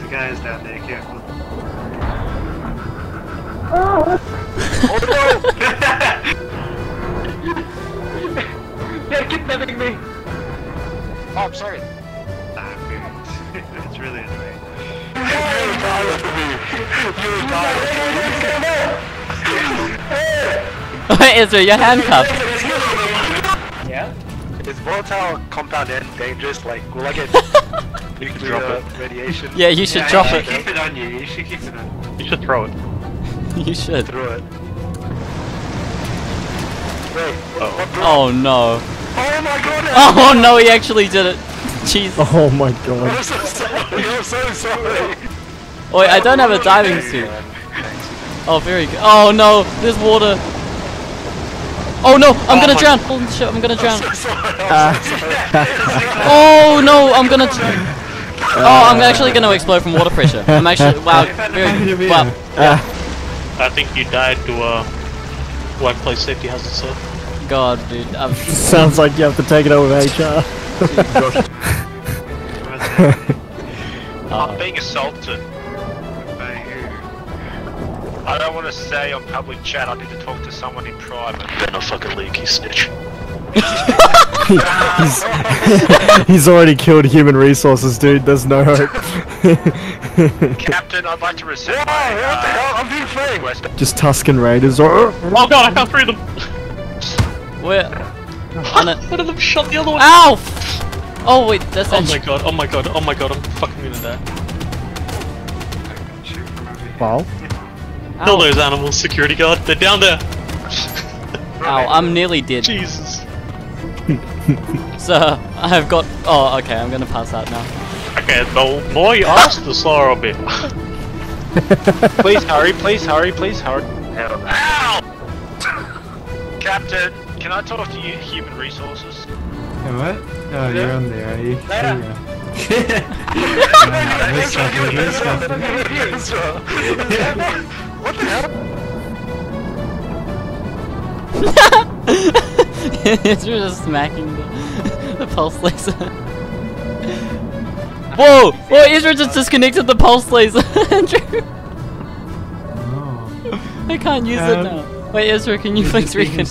these guys down there, careful. Oh no! They're kidnapping me! Oh, I'm sorry. It's really annoying. You're tired of me! You're tired of me! Ezra, you're handcuffed! Yeah? Is volatile compound N dangerous? Like it's nuclear radiation? Yeah, you should drop it. Keep it on you, you should keep it on. You should throw it. You should. Throw it. Wait, oh no. Oh my god! Oh no, he actually did it! Jesus. Oh my god. I'm so sorry, I'm so sorry. Oh, wait, I don't have a diving suit. Oh, very good. Oh no, there's water. Oh no, I'm gonna drown. Holy shit, I'm gonna drown. Oh no, I'm gonna. Oh, I'm actually gonna explode from water pressure. I'm actually. Wow, very good. Wow. Yeah. I think you died to workplace safety hazard, sir. God, dude. Sounds like you have to take it over with HR. I'm being assaulted. By who? I don't want to say on public chat, I need to talk to someone in private. Better not fucking leak, you snitch. he's already killed human resources, dude, there's no hope. Captain, I'd like to resist. What the hell? I'm being free! Just Tusken Raiders or. Oh god, I fell through them! Where? One of them shot the other one. Ow! Oh wait, that's actually. Oh my god, oh my god, I'm fucking gonna die. Wow. Kill those animals, security guard, they're down there! Ow, I'm nearly dead. Jesus. Sir, I have got. Oh, okay, I'm gonna pass out now. Okay, the more you ask, the slower I'll be. Please hurry, please hurry, please hurry. Ow! Captain! Can I talk to you, human resources? Yeah, what? Oh, you're on there, are you? Later! What the hell? It's just smacking the pulse laser. Whoa! Whoa, Ezra just disconnected the pulse laser, Andrew! Oh. I can't use it now. Wait, Ezra, can you fix recon?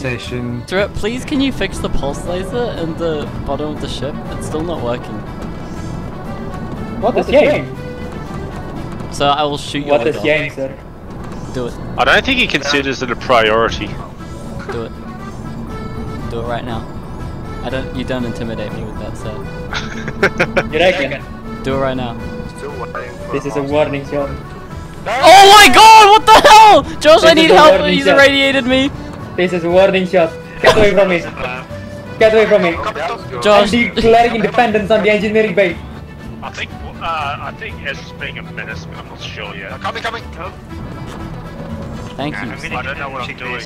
Please, can you fix the pulse laser in the bottom of the ship? It's still not working. What is game? So I will shoot you. What is game, sir? Do it. I don't think he considers it a priority. Do it. Do it right now. I don't. You don't intimidate me with that, sir. You reckon? Do it right now. This is a warning, sir. Oh my god, what the hell? Josh, I need help, he's irradiated me. This is a warning shot. Get away from me. Get away from me. Josh. I'm declaring independence on the engineering bay. I think Ezra's being a menace, but I'm not sure yet. Coming. Thank you. I don't know what I'm doing.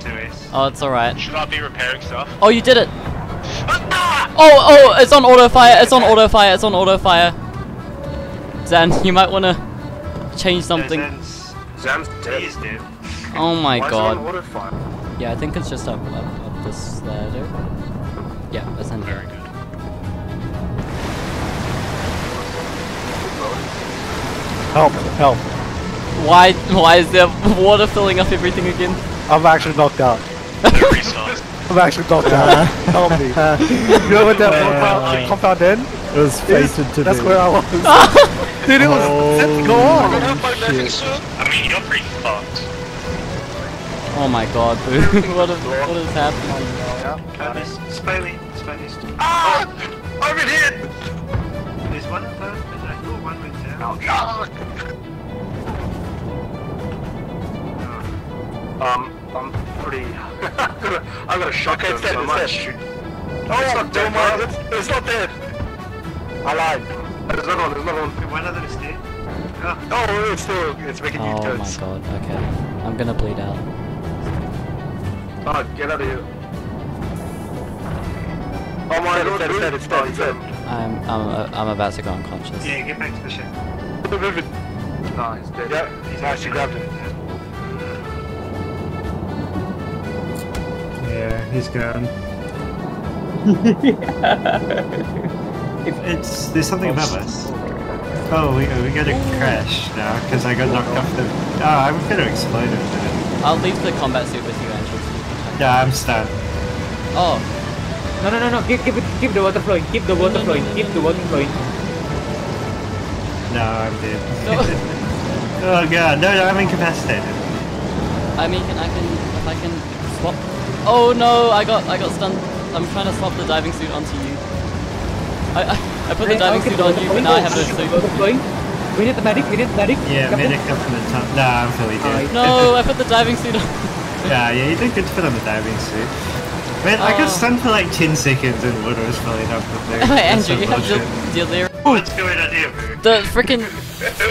Oh, it's alright. Should I be repairing stuff? Oh, you did it. Oh, it's on auto fire, it's on auto fire, it's on auto fire. Zan, you might want to change something. Zam's dazed, dude. Oh my god. Yeah, I think it's just up this ladder. Yeah, that's in there. Very good. Help. Why is there water filling up everything again? I'm actually knocked out. I'm actually knocked out. Help me. You know what that compound in? It was fated to be. That's where I was. Dude, it was. Let's go on! I mean, you're pretty fucked. Oh my god, dude. what is happening? Yeah. Spy list. Ah! I'm in here! There's one up there, I thought one went down. Oh god! I'm pretty. I got a shotgun. Okay, so much. Oh, it's not dead, man. It's not dead! I lied. There's another one. One other escape. Oh, it's making you toads. Oh my god, okay. I'm gonna bleed out. Oh, get out of here. Oh my god, it's dead. I'm about to go unconscious. Yeah, get back to the ship. No, he's dead. Yeah, he's actually grabbed it. Yeah, he's gone. There's something above us. Oh, we gotta crash now, because I got knocked off the... Oh, I'm gonna explode it. I'll leave the combat suit with you, Andrew. Yeah, I'm stunned. Oh. No, no, no, no, keep the water flowing, keep the water flowing, keep the water flowing. No, I'm dead. No. Oh god, no, no, I'm incapacitated. I mean, if I can swap... Oh no, I got stunned. I'm trying to swap the diving suit onto you. I put the diving suit on you, but now I have no suit. We need the medic, we need the medic. Yeah, medic up from the top. Nah, I'm fully dead. No, I put the diving suit on. Yeah, yeah, you did good to put on the diving suit. Man, I got stunned for like 10 seconds and water was filling up with there. Wait, Andrew, you have delirium. What's going on here, bro? The freaking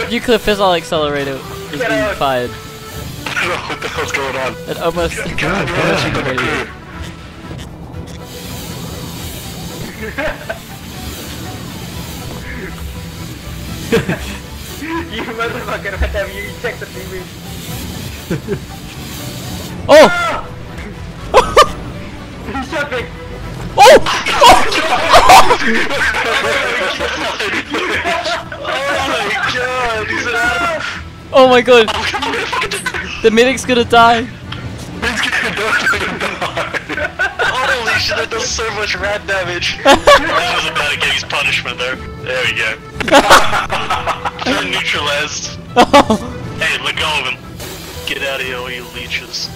Euclid Fizzle Accelerator is being fired. What the hell's going on? It almost... God, what you motherfucker, what have you checked the TV? Oh! He's jumping! Oh! Oh my god, he's out! Oh my god! The medic's gonna die! He's gonna die! Holy shit, that does so much rat damage! That was about to get his punishment there. There we go. You're neutralized. Oh. Hey, let go of him. Get out of here, all you leeches.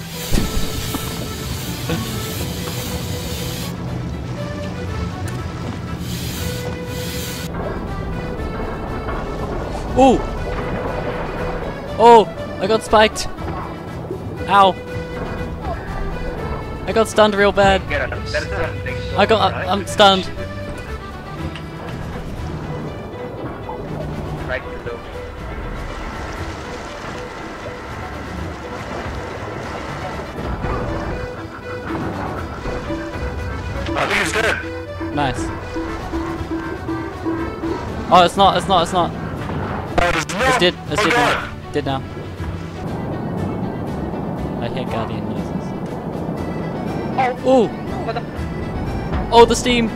Ooh! Oh! I got spiked! Ow! I got stunned real bad. I'm stunned. I think it's dead. Nice. Oh, it's not. It's dead. It's dead now. Dead now. I hear guardian noises. Oh! Ooh. Oh, the steam!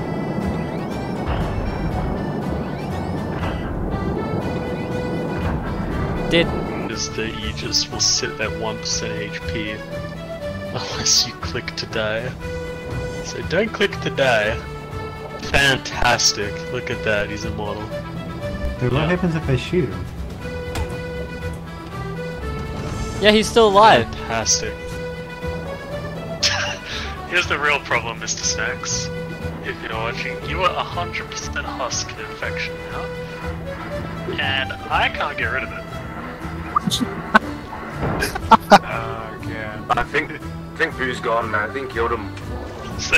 Dead. Is that you just will sit at 1% HP unless you click to die. So don't click to die. Fantastic. Look at that, he's immortal. Dude, what happens if I shoot him? Yeah, he's still alive. Fantastic. Here's the real problem, Mr. Snacks. If you're watching, you are 100% husk infection now. And I can't get rid of it. Okay. I think Boo's gone now. I think killed him. So,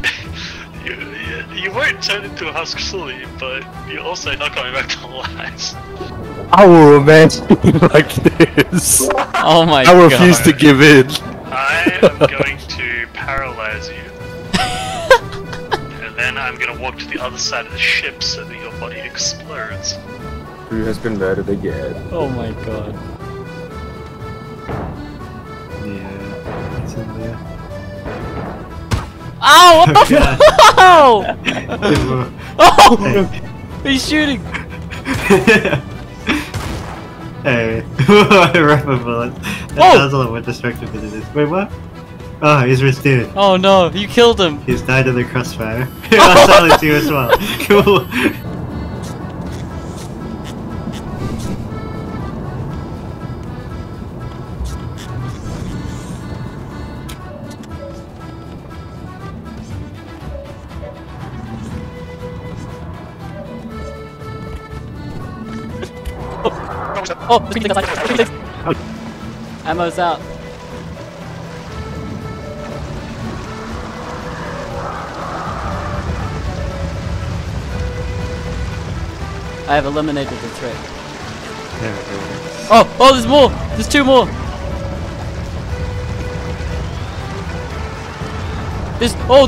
you won't turn into a husk fully, but you're also not coming back to life. I will remain like this. Oh my god. I refuse to give in. I am going to paralyze you. And then I'm going to walk to the other side of the ship so that your body explodes. Who has been murdered again? Oh my god. Yeah, it's in there. Ow! What the f- Oh! Oh! He's shooting! Hey, I wrapped my bullet. That sounds a lot more destructive than it is. Wait, what? Oh, he's restored. Oh no, you killed him! He's died in the crossfire. I'll silence you as well. Cool. Oh, there's things outside. Oh. Ammo's out. I have eliminated the threat. There it is. Oh! Oh, there's more! There's two more!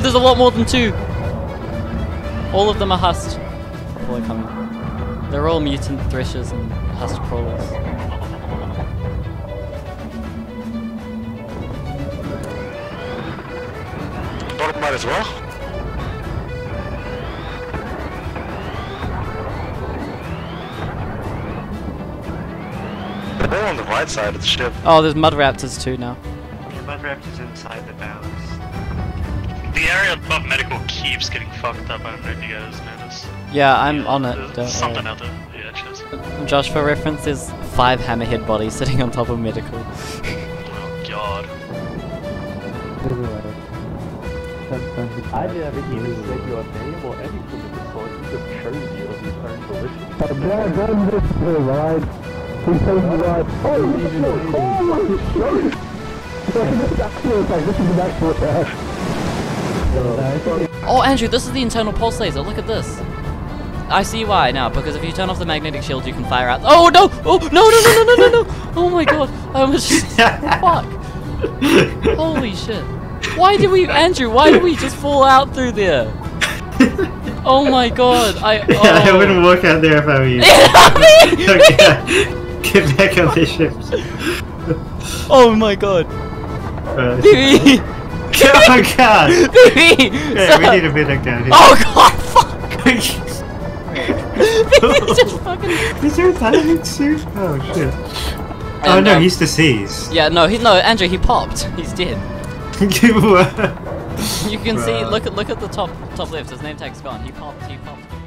There's a lot more than two! All of them are husked. They're coming. They're all mutant threshers and husk crawlers. Dark might as well. hole on the right side of the ship. Oh, there's mud raptors too now. Yeah, mud raptors inside the ballast. The area above medical keeps getting fucked up. I don't know if you guys noticed. Yeah, I'm on it. Don't something out there. Yeah, cheers. Josh, for reference, there's 5 hammerhead bodies sitting on top of medical. Oh god. I did everything to save your name or anything of the sort. You just chose you of your own volition. But I'm going to the right. He told me right. Oh, he's in the right. Oh, Andrew, this is the internal pulse laser. Look at this. I see why now, because if you turn off the magnetic shield, you can fire out. Oh no! Oh no! Oh my god! I was just fuck. Holy shit! Why did we, Andrew? Why did we just fall out through there? Oh my god! I wouldn't walk out there if I were you. Okay. Get back on the ship. Oh my god! Oh god! Yeah, we need a medic down here. Oh god! Fuck! Just fucking... Is there a diamond suit? Oh shit. Oh no, he's deceased. Yeah, no, Andrew, he popped. He's dead. You can see, look at the top left, his name tag's gone. He popped.